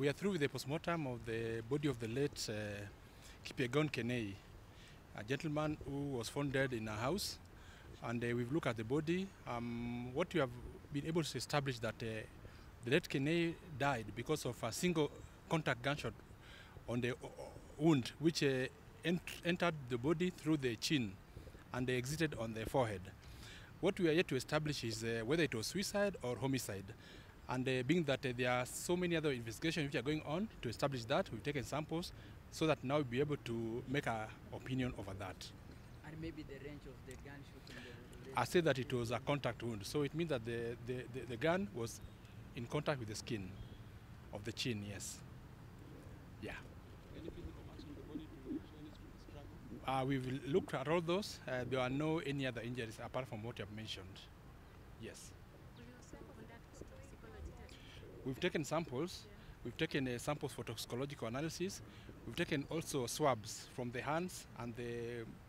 We are through with the postmortem of the body of the late Kipiegon Kenei, a gentleman who was found dead in our house, and we've looked at the body. What we have been able to establish that the late Kenei died because of a single contact gunshot on the wound, which entered the body through the chin and exited on the forehead. What we are yet to establish is whether it was suicide or homicide. And being that there are so many other investigations which are going on to establish that, we've taken samples so that now we'll be able to make our opinion over that. And maybe the range of the gun shooting? I said that it was a contact wound, so it means that the gun was in contact with the skin of the chin, yes. Yeah. We've looked at all those. There are no any other injuries apart from what you have mentioned. Yes. We've taken samples. We've taken samples for toxicological analysis. We've taken also swabs from the hands and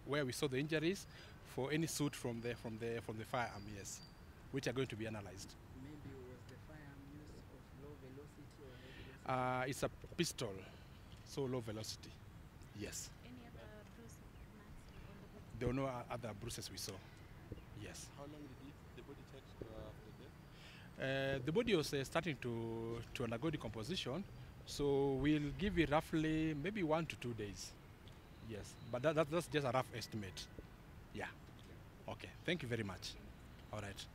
where we saw the injuries for any soot from the firearm. Yes, which are going to be analyzed. Maybe was the firearm used of low velocity or high velocity? It's a pistol, so low velocity. Yes. There were no other bruises we saw. Yes. How long did the body take after death? The body was starting to undergo decomposition, so we'll give it roughly maybe 1 to 2 days. Yes, but that's just a rough estimate. Yeah. Okay. Thank you very much. All right.